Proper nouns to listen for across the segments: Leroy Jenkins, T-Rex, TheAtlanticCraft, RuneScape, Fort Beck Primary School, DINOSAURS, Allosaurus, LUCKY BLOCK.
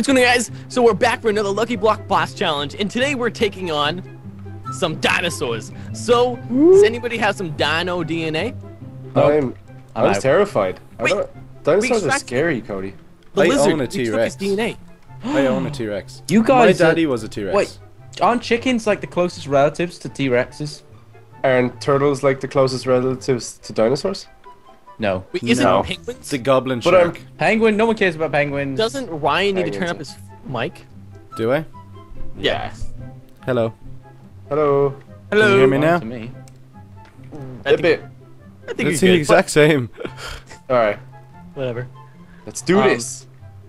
What's going on, guys? So we're back for another Lucky Block boss challenge, and today we're taking on some dinosaurs. So, does anybody have some dino DNA? I was terrified. Wait, dinosaurs are scary, Cody. The lizard own a T-Rex. DNA. I own a T-Rex. You guys, my daddy was a T-Rex. Wait, aren't chickens like the closest relatives to T-Rexes? Aren't turtles like the closest relatives to dinosaurs? No. Wait, isn't it penguins? The goblin shark. Penguin? No one cares about penguins. Doesn't Ryan need to turn up his mic? Do I? Yeah. Hello. Hello. Hello. Can you hear me now? To me. I think it's the exact same. All right. Whatever. Let's do this.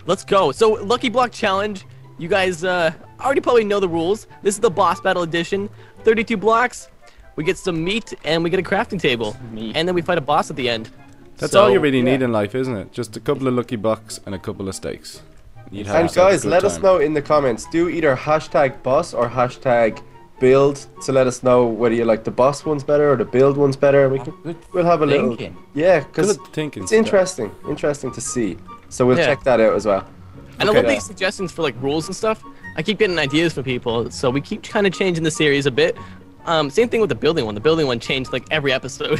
Let's go. So, Lucky Block Challenge. You guys already probably know the rules. This is the boss battle edition. 32 blocks. We get some meat and we get a crafting table. And then we fight a boss at the end. That's all you really need in life, isn't it? Just a couple of lucky blocks and a couple of steaks. And guys, let us know in the comments. Do either hashtag boss or hashtag build to let us know whether you like the boss ones better or the build ones better. We'll have a little... Yeah, because it's interesting. Interesting to see. So we'll check that out as well. And I love these suggestions for like rules and stuff. I keep getting ideas from people, so we keep kind of changing the series a bit. Same thing with the building one. The building one changed like every episode.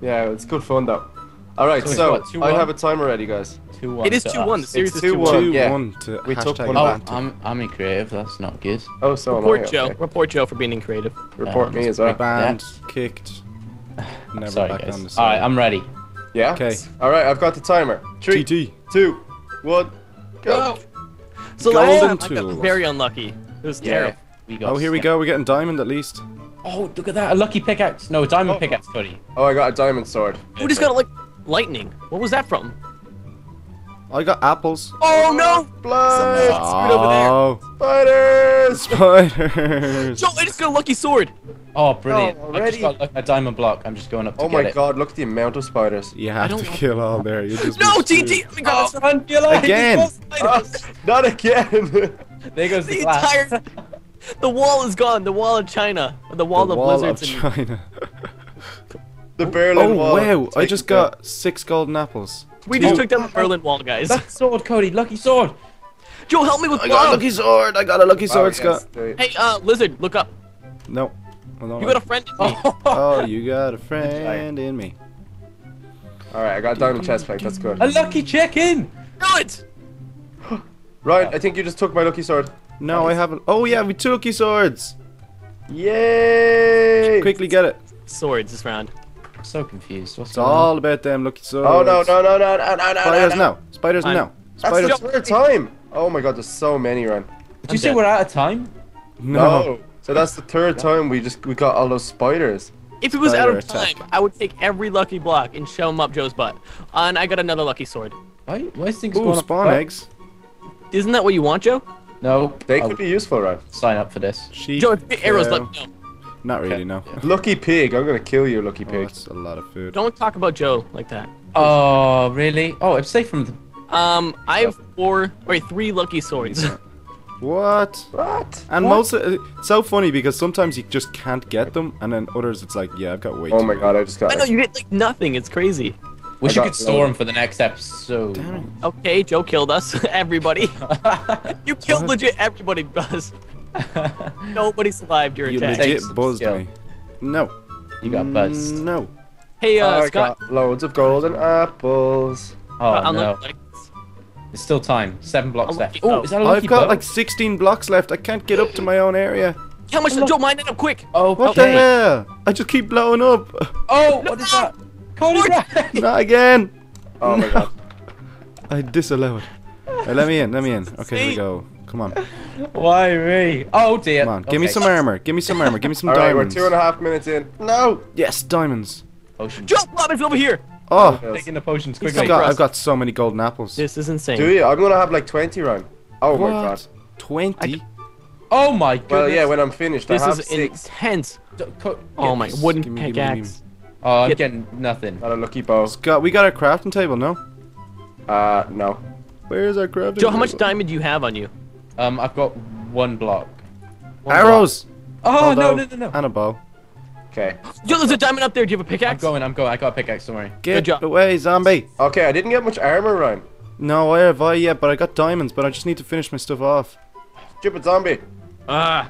Yeah, it's good fun though. Alright, so I have a timer ready, guys. 2-1. It is 2-1. The series is 2-1. Yeah. We took one back. I'm in creative. That's not good. Oh, so report Joe. Okay. Report Joe for being in creative. Report me as well. Banned, kicked. Never sorry, back on the side. Alright, I'm ready. Yeah? Okay. Alright, I've got the timer. 3, 2, 1, go. So last time I got very unlucky. It was terrible. Oh, here we go. We're getting diamond at least. Oh, look at that. A lucky pickaxe. No, a diamond pickaxe, Cody. Oh, I got a diamond sword. We just got, like, lightning. What was that from? I got apples. Oh, no! Blood! Oh. Spiders! Spiders! Joe, I just got a lucky sword. Oh, brilliant. Oh, I just got a diamond block. I'm just going up to get it. Oh, my God. Look at the amount of spiders. You have to kill all there. No, TT! Oh, my God. Again! Not again! There goes the glass. The wall is gone. The wall of China. The wall of blizzards. The wall of China. The Berlin Wall. Oh wow! I just got 6 golden apples. We just took down the Berlin Wall, guys. That sword, Cody. Lucky sword. Joe, help me with. I got a lucky sword. I got a lucky sword, Scott. Hey, lizard, look up. No. You got a friend in me. Oh, you got a friend in me. All right, I got a diamond chest plate. That's good. A lucky chicken. Good. Right, I think you just took my lucky sword. No, I haven't. Oh yeah, we took your swords. Yay! Quickly get it. Swords this round. I'm so confused. What's it's all on? About them lucky swords. Oh no! Spiders no! Spiders no! Spiders no! That's the time. Oh my God, there's so many, Ryan. Did you say we're out of time? No. So that's the third time we got all those spiders. If it was out of time, I would take every lucky block and shove them up Joe's butt. And I got another lucky sword. Why is things going up? Ooh, spawn eggs. Isn't that what you want, Joe? No, they could be useful, right? Sign up for this. Joe, arrows, let me know. Not really, no. Lucky pig, I'm gonna kill you, lucky pig. That's a lot of food. Don't talk about Joe like that. Oh, really? Oh, I'm safe from the... I have 3 lucky swords. What? And most... It's so funny because sometimes you just can't get them, and then others it's like, yeah, I've got way too much. Oh my God, I just got... I know, you get like nothing, it's crazy. Wish you could store him for the next episode. Damn. Okay, Joe killed us. Everybody. You killed legit everybody, Buzz. Nobody survived your attack. You legit buzzed me. No. You got buzzed. No. Hey, Scott. Got loads of golden apples. Oh, no. It's still time. 7 blocks left. Oh, is that a lucky I've got like 16 blocks left. I can't get up to my own area. How much? Joe, mine up quick. Oh, what the hell? I just keep blowing up. Oh, what is that? Not again! Oh my God. I disallow it. Right, let me in. Okay, here we go. Come on. Why me? Oh dear. Come on, give me some armor. Give me some armor. Give me some diamonds. Right, we're 2.5 minutes in. No! Yes, diamonds. Potions. Jump, Robin's over here! Oh! I'm taking the potions quickly. I've got so many golden apples. This is insane. Do you? I'm gonna have like 20, Ryan. Oh my God. 20? Oh my God. Well, yeah, when I'm finished, I have 6. This is intense. Oh my, wooden pickaxe. Oh, I'm getting nothing. Not a lucky bow. Scott, we got our crafting table, no? No. Where's our crafting table? Joe, how much diamond do you have on you? I've got 1 block. Arrows! Oh, no. And a bow. Okay. Joe, there's a diamond up there. Do you have a pickaxe? I'm going. I got a pickaxe, don't worry. Good job. Get away, zombie. Okay, I didn't get much armor, Ryan. No, I have I yet, but I got diamonds, but I just need to finish my stuff off. Stupid zombie! Ah!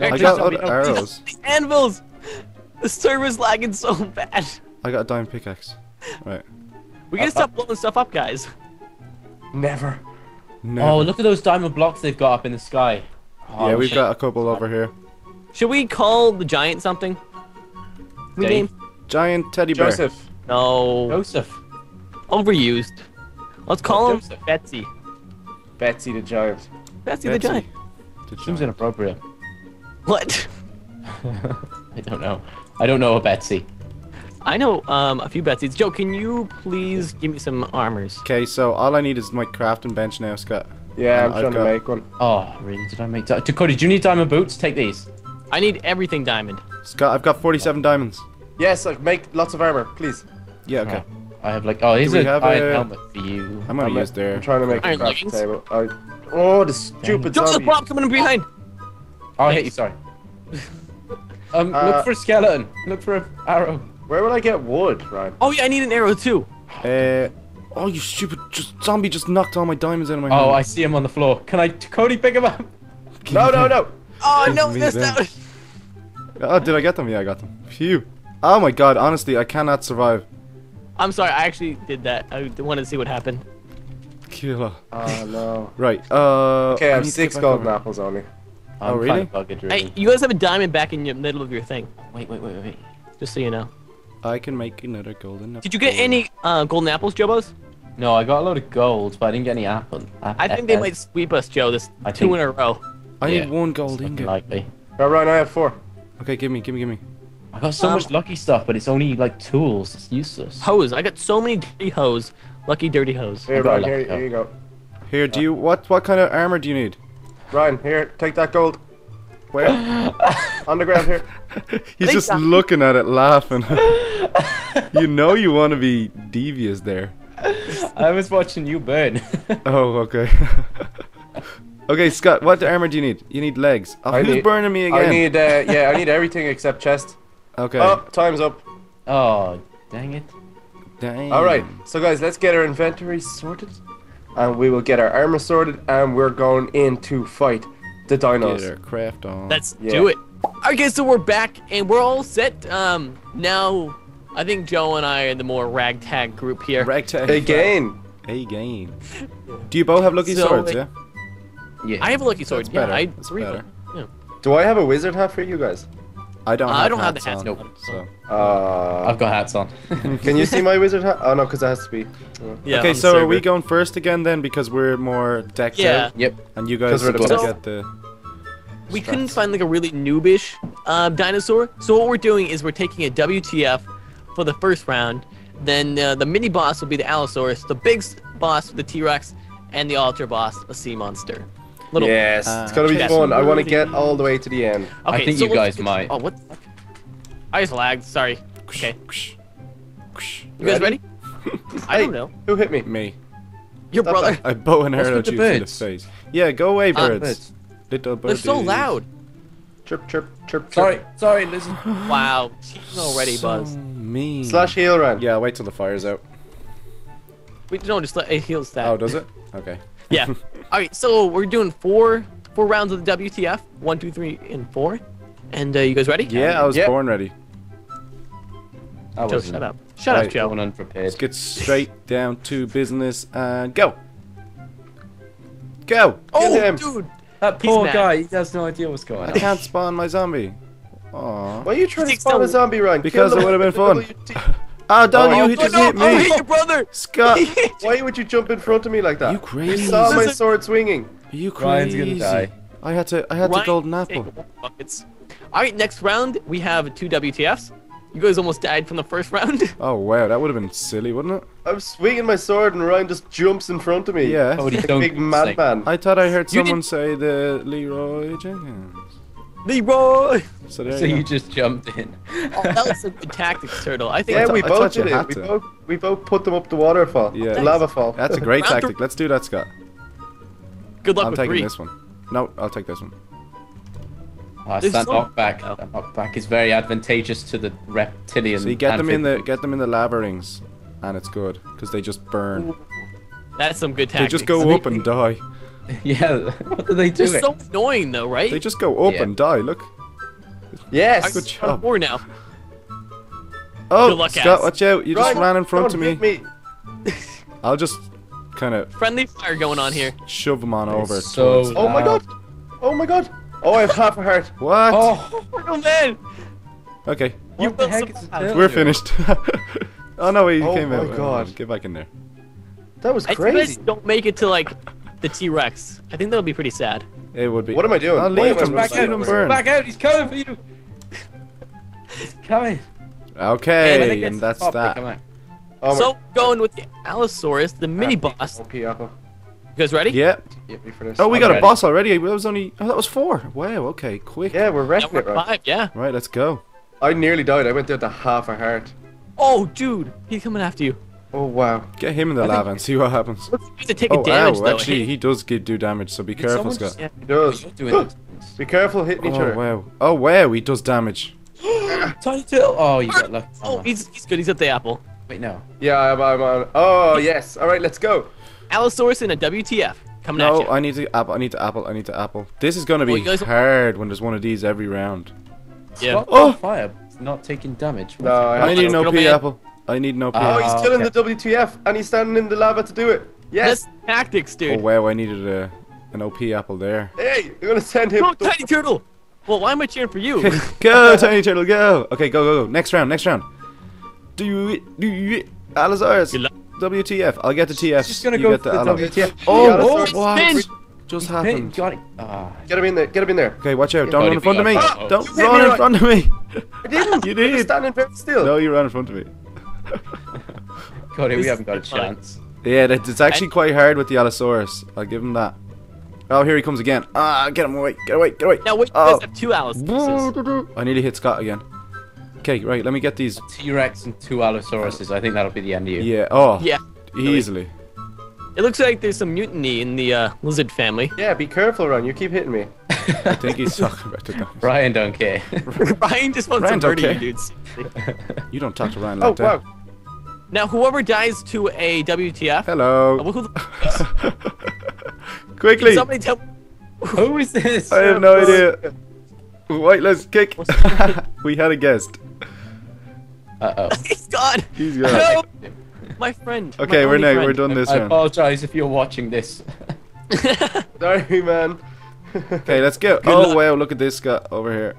I got zombie arrows. The anvils! The server's lagging so bad. I got a diamond pickaxe. Right. We gotta stop blowing stuff up, guys. Never. Never. Oh, look at those diamond blocks they've got up in the sky. Oh, yeah, we've got a couple over here. Should we call the giant something? Name? Giant teddy bear. Joseph. No. Joseph. Overused. Let's call him Betsy. Betsy the giant. Betsy the giant. Seems inappropriate. What? I don't know. I don't know a Betsy. I know a few Betsys. Joe, can you please give me some armors? Okay, so all I need is my crafting bench now, Scott. Yeah, I'm trying to make one. Oh, really? Did I make that? Dakota, do you need diamond boots? Take these. I need everything diamond. Scott, I've got 47 diamonds. Yes, like, make lots of armor, please. Yeah, okay. I have like, oh, here's a iron helmet for you. I'm gonna use there. I'm trying to make a crafting table. Oh, the stupid zombie. Joseph, Bob, coming in behind. Oh, I hit you, sorry. Look for a skeleton. Look for an arrow. Where would I get wood, Ryan? Oh yeah, I need an arrow too. Oh you stupid zombie just knocked all my diamonds out of my hand. Oh, I see him on the floor. Can I, Cody, pick him up? No, no, no. Oh no, this that. Oh, did I get them? Yeah, I got them. Phew. Oh my god, honestly, I cannot survive. I'm sorry, I actually did that. I wanted to see what happened. Killer. Oh no. Right. Okay, I have 6 golden apples only. Oh really? Hey, you guys have a diamond back in the middle of your thing. Wait, wait, wait, wait. Just so you know. I can make another golden apple. Did you get any golden apples, Jobos? No, I got a load of gold, but I didn't get any apple. I think they might sweep us, Joe, this two in a row. I need 1 gold ingot. Likely. Right, I have 4. Okay, give me. I got so much lucky stuff, but it's only like tools. It's useless. Hose. I got so many dirty hose. Lucky dirty hose. Here, Ryan, here you go. Here, do you what kind of armor do you need? Ryan, here, take that gold. Where? On the ground here. He's just looking at it, laughing. You know you want to be devious there. I was watching you burn. Oh, okay. Okay, Scott, what armor do you need? You need legs. Oh, who's burning me again? I need, yeah, I need everything except chest. Okay. Oh, time's up. Oh, dang it. Dang. All right, so guys, let's get our inventory sorted, and we will get our armor sorted, and we're going in to fight the dinos. Get our craft on. Let's do it. Okay, so we're back and we're all set. Now I think Joe and I are the more ragtag group here. Ragtag again. Again. Do you both have lucky swords? Yeah. Yeah. I have a lucky sword. That's better. That's better. Yeah. Do I have a wizard hat for you guys? I don't. Have I don't hats have the hats. On, nope. So. I've got hats on. Can you see my wizard hat? Oh no, because it has to be. Yeah, okay, so are we going first again then? Because we're more decked out. Yep. And you guys are going to get the. We couldn't find like a really noobish dinosaur, so what we're doing is we're taking a WTF for the first round. Then the mini boss will be the Allosaurus, the big boss the T-Rex, and the ultra boss a sea monster. Little yes, it's gonna be fun. I want to get all the way to the end. Okay, I think so you guys might. Oh what? I just lagged. Sorry. Okay. You guys ready? I don't know. Who hit me? Me. Your brother. I bow and arrow you in the face. Yeah, go away, birds. Little birdies. They're so loud. Chirp, chirp, chirp, chirp. Sorry, listen. Wow, she's already Buzz. Mean. Slash heal run. Yeah, wait till the fire's out. Wait, no, just let it heals that. Oh, does it? Okay. Yeah. All right, so we're doing four rounds of the WTF. 1, 2, 3, and 4. And you guys ready? Yeah, I was born ready. Joe, shut up. Shut up, Joe. I'm unprepared. Let's get straight down to business and go. Go. Oh, dude. That poor guy, he has no idea what's going on. I can't spawn my zombie. Aww. Why are you trying to spawn a zombie, Ryan? Because it would have been fun. Ah, don't you just hit me! I hit your brother! Scott! Why would you jump in front of me like that? You crazy! You saw my sword swinging. Are you crazy? Ryan's gonna die. I had to golden apple. Alright, next round, we have 2 WTFs. You guys almost died from the first round. Oh wow, that would have been silly, wouldn't it? I'm swinging my sword and Ryan just jumps in front of me. Yeah, oh, like a big madman. I thought I heard someone say the Leroy Jenkins. Leroy. So you just jumped in. Oh, that was a good tactics, Turtle. I think. Yeah, we both did it. We both put them up the waterfall. Yeah, the lava fall. That's a great tactic. Let's do that, Scott. Good luck with 3. I'm taking this one. No, I'll take this one. Oh, that knockback. Oh. That knockback is very advantageous to the reptilian. So you get them in the lava rings, and it's good because they just burn. That's some good tactics. They just go up and die. Yeah, what do they do? It's so annoying though, right? They just go up and die, look. Yes! Good job. More now. Oh, good luck, Scott, watch out. You just ran in front of me. I'll just kind of... Friendly fire going on here. Shove them on over. So oh my god! Oh my god! Oh, I have half a heart. What? Oh man! Okay. You We're finished. Oh no, he came out. Oh my god. Get back in there. That was crazy. I just don't make it to like the T-Rex. I think that would be pretty sad. It would be. What am I doing? I'll leave him. Back out. Back out. He's coming for you. He's coming. Okay, and that's that. Oh, so, going with the Allosaurus, the mini boss. Okay, Yako. You guys ready? Yeah. Oh, we got a boss already. That was only. Oh, that was 4. Wow. Okay, quick. Yeah, we're wrecking it, right? 5. Yeah. Right, let's go. I nearly died. I went down to half a heart. Oh, dude, he's coming after you. Oh wow! Get him in the lava and see what happens. Let's have to take a damage though. Actually, he does do damage, so be careful, Scott. Yeah, he does. Be careful hitting each other. Wow! Oh wow! He does damage. Tiny tail. Oh, you got lucky. Oh, he's good. He's at the apple. Wait, no. Yeah, I'm on. Oh yes. All right, let's go. Allosaurus in a WTF coming at you. No, I need to apple. I need to apple. I need to apple. This is gonna be hard when there's one of these every round. Yeah. Oh, fire! Not taking damage. No, I need no P apple. I need no power. Oh, he's killing the WTF, and he's standing in the lava to do it. Yes. That's tactics, dude. Oh, wow, I needed an OP apple there. Hey, you're going to send him. Go, Tiny Turtle. Well, why am I cheering for you? Go, Tiny Turtle, go. Okay, go, go, go. Next round, next round. Do it, Allosaurus. WTF. I'll get the TF. He's just going to go for the WTF. Oh, what? Just happened. Got it. Get him in there. Get him in there. Okay, watch out. Don't run in front of me. Don't run in front of me. I didn't. You did. You're standing very still. No, you ran in front of me. God, we haven't got a chance. Yeah, it's actually quite hard with the Allosaurus. I'll give him that. Oh, here he comes again. Ah, get him away. Get away. Get away. Now, which guys have 2 Allosauruses? I need to hit Scott again. Okay, right. Let me get these. T-Rex and 2 Allosauruses. I think that'll be the end of you. Yeah. Oh. Yeah. Easily. It looks like there's some mutiny in the lizard family. Yeah, be careful, Ron. You keep hitting me. I think he's talking about the Ryan don't care. Ryan just wants to murder you, dudes. You don't talk to Ryan like that. Wow. Now, whoever dies to a WTF. Hello. Quickly. Somebody tell. Who is this? I have no idea. Wait, let's kick. We had a guest. Uh oh. He's gone. He's gone. No. My friend. Okay, we're done this round. I apologize if you're watching this. Sorry, man. Okay, let's go. Oh wow, look at this guy over here.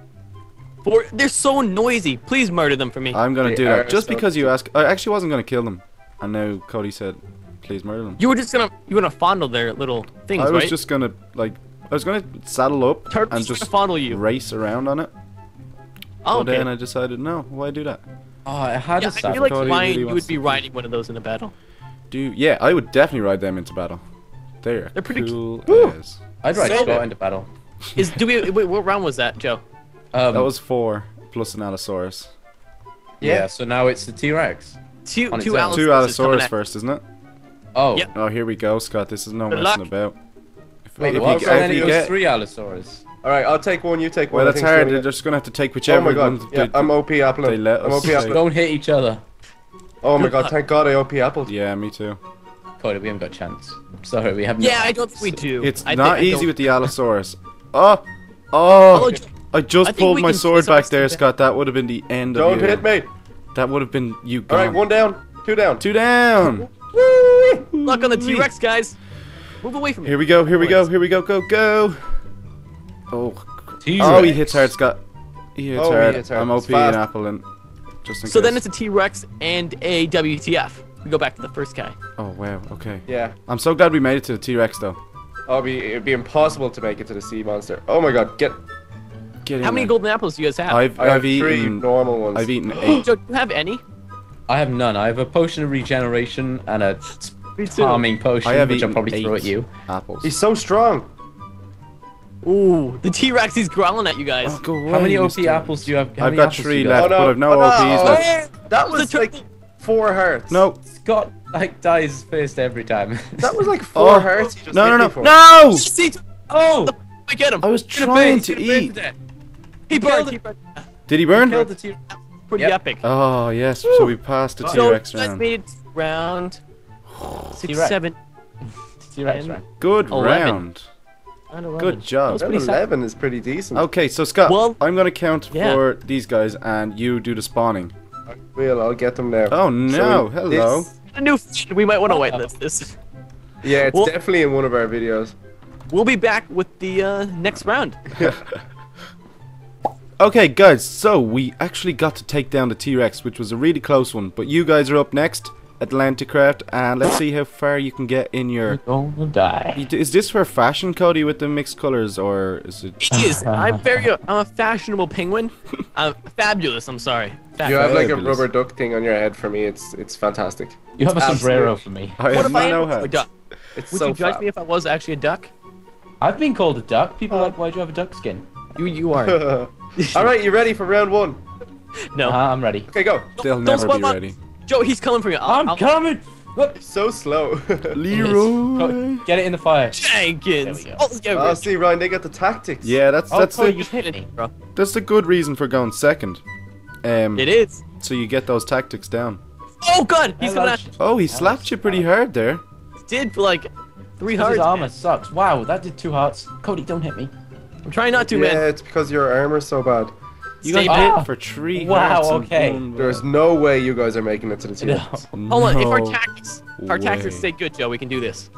They're so noisy. Please murder them for me. I'm gonna do that just because you asked. I actually wasn't gonna kill them. I know Cody said, "Please murder them." You were just gonna, fondle their little things, right? I was just gonna, like, I was gonna saddle up and just fondle you, race around on it. Oh, okay. But then I decided, no, why do that? Oh, I had a saddle. I feel like Ryan, you would be riding one of those in a battle. Yeah, I would definitely ride them into battle. They're pretty cool. I'd ride Scott into battle. Wait, what round was that, Joe? That was 4 plus an Allosaurus. Yeah, so now it's the T-Rex. Two Allosaurus first, isn't it? Oh. Yep. Oh, here we go, Scott. This is no messing about. Wait, what? So then it was 3 Allosaurus. All right, I'll take one. You take one. Well, that's hard. They're just gonna have to take whichever. Oh my god. Yeah, I'm OP apple. They let us. Don't hit each other. Oh my god! Thank God I OP appled. Yeah, me too. Cody, we haven't got a chance. I'm sorry, we haven't. Yeah, I don't think we do. It's not easy with the Allosaurus. Oh, oh. I just pulled my sword back there, Scott. That would have been the end of it. Don't hit me. That would have been you. All right, 1 down. 2 down. 2 down. Luck on the T-Rex, guys. Move away from me. Here we go. Here we go. Here we go. Go, go. Oh. Oh, he hits hard, Scott. He hits hard. I'm OP and apple and just in case. So then it's a T-Rex and a WTF. We go back to the first guy. Oh, wow. Okay. Yeah. I'm so glad we made it to the T-Rex, though. Oh, it'd be impossible to make it to the sea monster. Oh, my God. How many golden apples do you guys have? I've eaten 3 normal ones. I've eaten 8. Do you have any? I have none. I have a potion of regeneration and a calming potion, which I'll probably throw at you. Apples. He's so strong. Ooh, the T-Rex is growling at you guys. Oh, away, how many OP apples do you have? I've got 3 left, but I've no OPs left. That was like 4 hearts. No. Scott dies first every time. That was like 4 hearts. He just no! Oh! I get him. I was trying to eat. He burned. Did he burn? Pretty epic. Oh yes. Woo. So we passed the T-Rex round. 6, 7. Good 11. Round. Good job. 11 is pretty decent. Okay, so Scott, well, I'm going to count for these guys and you do the spawning. I'll get them there. Oh no, so hello. We might want to whitelist this. Yeah, it's definitely in one of our videos. We'll be back with the next round. Okay guys, so we actually got to take down the T-Rex, which was a really close one, but you guys are up next, AtlanticCraft, and let's see how far you can get in your... You're gonna die. Is this for fashion, Cody, with the mixed colors, or is it... It is! I'm a fashionable penguin. I'm fabulous, I'm sorry. Fabulous. You have like a rubber duck thing on your head for me, it's fantastic. You have a sombrero for me. I have no hat. A duck? Would you judge me if I was actually a duck? I've been called a duck. People are like, why do you have a duck skin? You are. Alright, you ready for round one? No. I'm ready. Okay, go. They'll never be ready. Joe, he's coming for you. I'm coming! Look. So slow. Leroy! Get it in the fire. Jenkins! There we go. Oh, see, Ryan, they got the tactics. Yeah, that's the... You hit it, bro. That's the good reason for going second. It is. So you get those tactics down. Oh, God! He's coming at you. Oh, he slapped you pretty hard there. He did, like... 3 hearts. His armor sucks. Wow, that did 2 hearts. Cody, don't hit me. I'm trying not to, man. Yeah, it's because your armor's so bad. You guys hit for 3 hearts. Wow, okay. There's no way you guys are making it to the team. Hold on, if our tactics stay good, Joe, we can do this.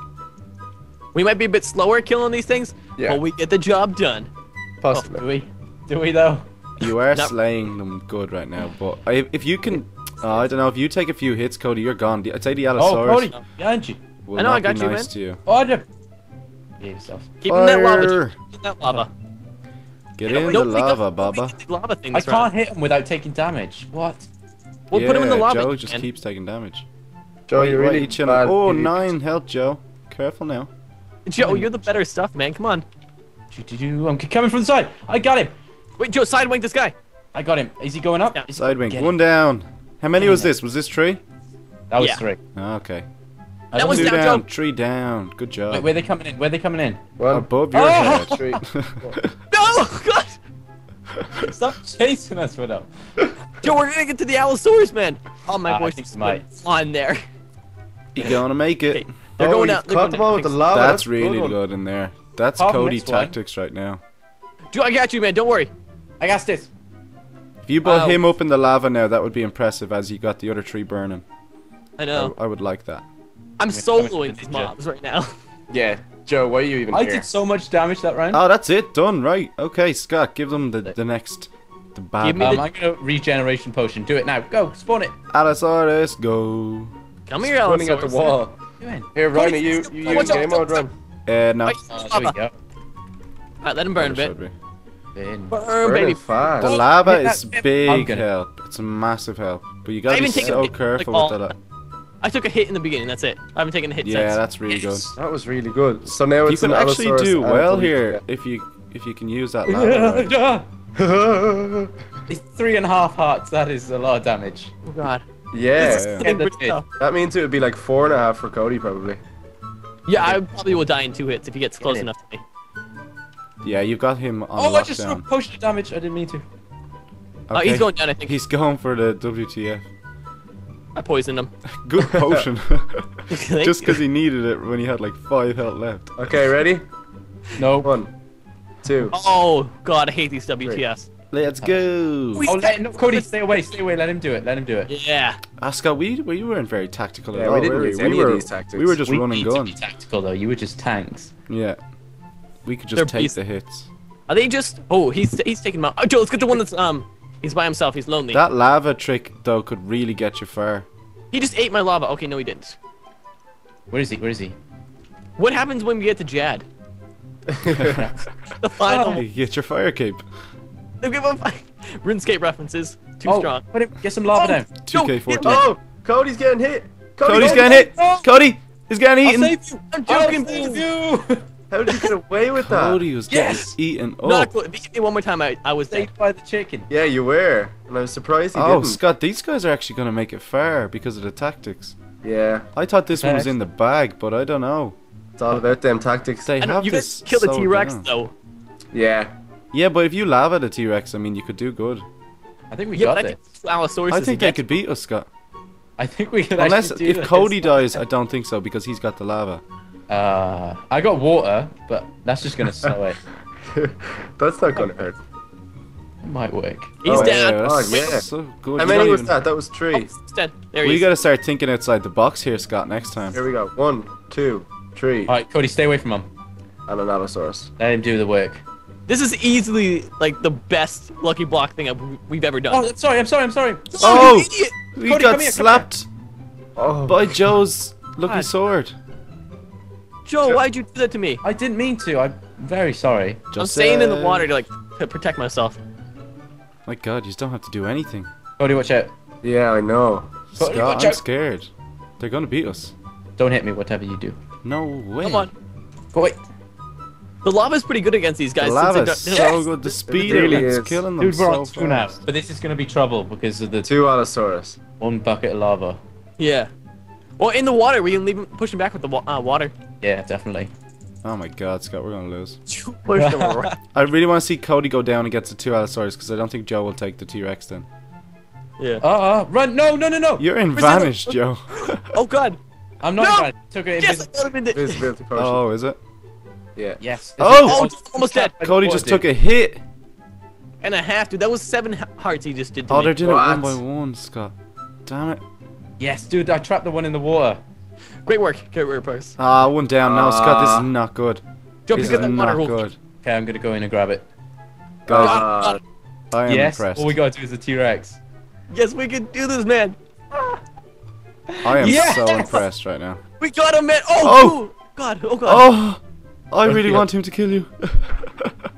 We might be a bit slower killing these things, but we get the job done. Possibly. Oh, do we though? You are slaying them good right now, but if you can... I don't know, if you take a few hits, Cody, you're gone. I'd say the Allosaurus... Oh, Cody, behind you. I know I got you, man. Order. Keep in that lava. Keep in that lava. Get in the lava, Bubba. I can't hit him without taking damage. What? We'll put him in the lava. Joe just keeps taking damage. Joe, you're really chilling. Oh, 9 health, Joe. Careful now. Joe, you're the better stuff, man. Come on. I'm coming from the side. I got him. Wait, Joe, side wing this guy. I got him. Is he going up? Side wing. One down. How many was this? Was this 3? That was 3. Okay. That was down. 3 down. Good job. Wait, where are they coming in? Where are they coming in? Well, above your head. No! God! Stop chasing us, Widow. Joe, we're gonna get to the Allosaurus, man. Oh, my voice is on there. You're gonna make it. Okay. They're going out. They're going out. With the lava. That's really good in there. That's Cody tactics right now. Dude, I got you, man. Don't worry. I got this. If you put him up in the lava now, that would be impressive as you got the other 3 burning. I know. I would like that. I'm soloing these mobs right now. Yeah, Joe, why are you even here? I did so much damage that round. Oh, that's it. Done. Right. Okay, Scott, give them the next... The bad give me the... I'm going to regeneration potion. Do it now. Go. Spawn it. Allosaurus, go. Come here, Allosaurus. Running at the wall. Here, Ryan, you use game mode, run. No. There we go. Alright, let him burn a bit. Burn, baby. The lava is big help. It's a massive help. But you got to be so careful with that. I took a hit in the beginning, that's it. I haven't taken a hit since. Yeah, that's really good. That was really good. So now it's an Allosaurus. You can actually do well here if you can use that lava. Right? It's 3.5 hearts, that is a lot of damage. Oh god. Yeah. That means it would be like 4.5 for Cody probably. Yeah, I probably will die in 2 hits if he gets close enough to me. Yeah, you've got him on lockdown. Oh, I just took potion damage, I didn't mean to. Okay. Oh, he's going down, I think. He's going for the WTF. I poisoned him. Good potion. Just because he needed it when he had like 5 health left. Okay, ready? No. 1, 2. Oh god, I hate these WTFs. Let's go. Oh, Cody, stay away. Let him do it. Yeah. Oscar, we weren't very tactical at all. We didn't use any of these tactics. We were just running guns. We need to be tactical though. You were just tanks. Yeah. We could just take the hits. Are they just? Oh, he's taking them out. Oh, Joe, let's get the one that's He's by himself, he's lonely. That lava trick, though, could really get you far. He just ate my lava. Okay, no he didn't. Where is he? What happens when we get to Jad? The final. You get your fire cape. They give up RuneScape references. Too strong. Get some lava down. 2K14. Oh, Cody's getting hit. Cody's getting hit. Cody is getting eaten. I'm joking, you. How did you get away with that? Cody was getting eaten up. Not cool. If you hit me one more time, I was saved by the chicken. Yeah, you were. And I was surprised he didn't. Oh, Scott, these guys are actually going to make it fair because of the tactics. Yeah. I thought this one was in the bag, but I don't know. It's all about them tactics. They have you this kill the T-Rex, though. Yeah. Yeah, but if you lava the T-Rex, I mean, you could do good. I think we got it. I think they could beat us, Scott. I think we could actually do this. Unless if Cody dies, I don't think so because he's got the lava. I got water, but that's just gonna slow it. That's not gonna hurt. It might work. He's dead. Yeah, oh, yeah. So good. How many was that? That was 3. Oh, he's dead. There he is. Gotta start thinking outside the box here, Scott, next time. Here we go. 1, 2, 3. Alright, Cody, stay away from him. And a Dinosaurus. Let him do the work. This is easily, like, the best Lucky Block thing we've ever done. Oh, sorry, I'm sorry, I'm sorry. Oh! We Cody, got here, slapped by Joe's lucky sword. Joe, why'd you do that to me? I didn't mean to. I'm very sorry. Just I'm staying in the water to, like, to protect myself. My god, you don't have to do anything. Cody, watch out. Yeah, I know. Cody, Scott, watch out. I'm scared. They're gonna beat us. Don't hit me, whatever you do. No way. Come on. Oh, wait. The lava's pretty good against these guys. The lava's so good. The speed really is killing them. Dude, we're on 2 now. But this is gonna be trouble because of the 2 Allosaurus. 1 bucket of lava. Yeah. Well, in the water, we can leave him, push him back with the water. Yeah, definitely. Oh my god, Scott, we're gonna lose. I really want to see Cody go down and get the 2 Allosaurus because I don't think Joe will take the T-Rex then. Yeah. Run! No, no, no, no! You're in vanish, Joe. Oh god. I'm not in vanish. Took it. Yes, I got him in the... Oh, is it? Yeah. Yes. Oh! Almost dead. Cody just took a hit. And a half, dude. That was 7 hearts he just did to me. Oh, they're doing it 1 by 1, Scott. Damn it. Yes, dude. I trapped the 1 in the water. Great work. Great work, Post. Ah, 1 down now, Scott. This is not good. This is not good. Okay, I'm gonna go in and grab it. God. I am impressed. All we gotta do is the T-Rex. Yes, we can do this, man. I am so impressed right now. We got him, man. Oh! God. Oh, God. Oh! I really want him to kill you.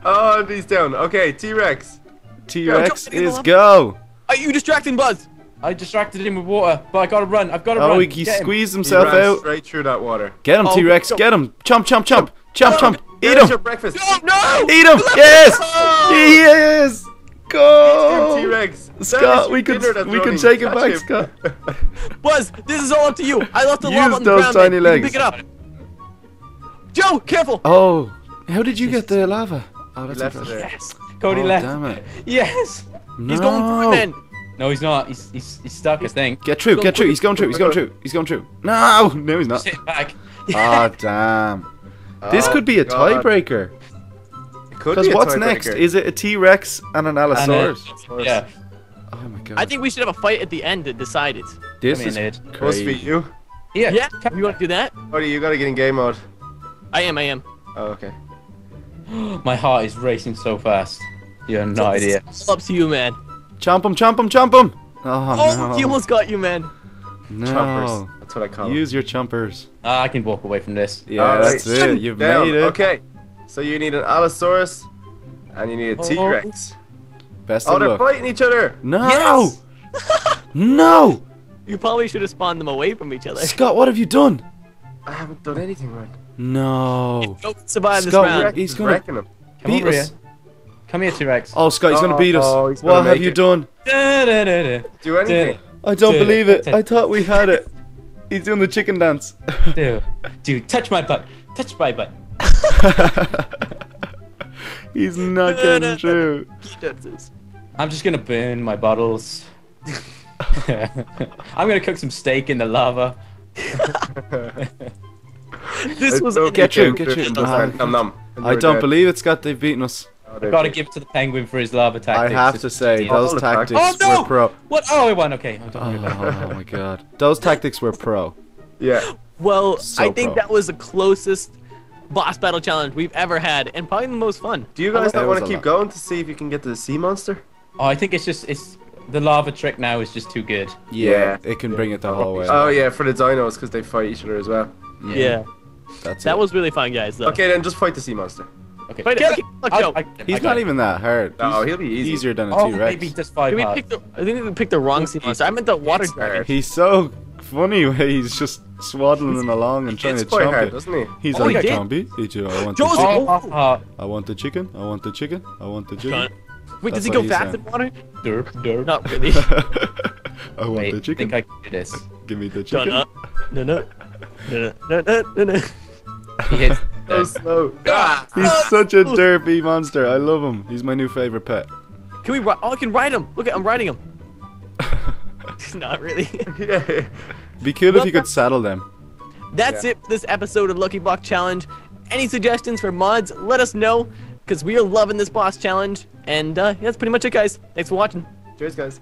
Oh, he's down. Okay, T-Rex. T-Rex is go. Are you distracting Buzz? I distracted him with water, but I gotta run. I've gotta run. Oh, he squeezed himself out. Straight through that water. Get him, T-Rex. Get him. Chomp, chomp, chomp. Chomp, chomp. Eat him. Your breakfast. No, no. Eat him. Yes. Yes. Go. T-Rex. Scott, we can take it back, Scott. Buzz, this is all up to you. I left the lava on the ground. Use those tiny legs. Pick it up. Joe, careful! Oh, how did you get the lava? Oh, that's interesting. Yes, Cody left. Damn it. Yes. No. He's going through it, man. No, he's not. He's stuck. I think. Get through. Get through. He's going through. He's going through. He's going through. No, no, he's not. Sit back. Ah, oh, damn. Oh, this could be a tiebreaker. Because what's next? Is it a T-Rex and an Allosaurus? Yeah. Oh my god. I think we should have a fight at the end to decide it. This is crazy. You? Yeah. Yeah. You want to do that? Cody, you gotta get in game mode. I am. Oh, okay. My heart is racing so fast. You have no idea. It's up to you, man. Chomp him, chomp him, chomp him! Oh, no. He almost got you, man. No. Chompers. That's what I call them. Use your chompers. I can walk away from this. Yeah, that's it. You've made it. Okay. So you need an Allosaurus, and you need a T-Rex. Best of luck. Oh, they're fighting each other! No! Yes! No! You probably should have spawned them away from each other. Scott, what have you done? I haven't done anything right. No. Don't survive this round. He's gonna beat us. Come here, T-Rex. Oh, Scott, he's gonna beat us. What have you done? Do anything. I don't believe it. I thought we had it. He's doing the chicken dance. Dude, touch my butt. Touch my butt. He's not getting through. I'm just gonna burn my bottles. I'm gonna cook some steak in the lava. This was get you. I don't believe it, Scott. They've beaten us. I've got to give it to the penguin for his lava tactics. I have to say, those tactics were pro. What? Oh, I won. Okay. Oh my god, those tactics were pro. Yeah. Well, so I think that was the closest boss battle challenge we've ever had, and probably the most fun. Do you guys not want to keep going to see if you can get to the sea monster? Oh, I think it's the lava trick now is just too good. Yeah, it can bring it the whole way. Oh yeah, for the dinos because they fight each other as well. Yeah. That was really fun, guys, though. Okay, then just fight the sea monster. Okay. He's not even that hard. No, he'll be easier than a T-Rex. Maybe just 5 I think we picked the wrong sea monster. I meant the water dragon. He's so funny where he's just swaddling along and trying to chomp it. Doesn't he? He's like, zombie, I want the chicken. I want the chicken. I want the chicken. Wait, does he go fast in water? Derp, derp. Not really. I want the chicken. I think I can do this. Give me the chicken. No. He hits so slow. He's such a derpy monster. I love him. He's my new favorite pet. Can we ride? Oh, I can ride him. Look, I'm riding him. Not really. Be cool if you could saddle them. That's it for this episode of Lucky Block Challenge. Any suggestions for mods, let us know, because we are loving this boss challenge. And that's pretty much it, guys. Thanks for watching. Cheers, guys.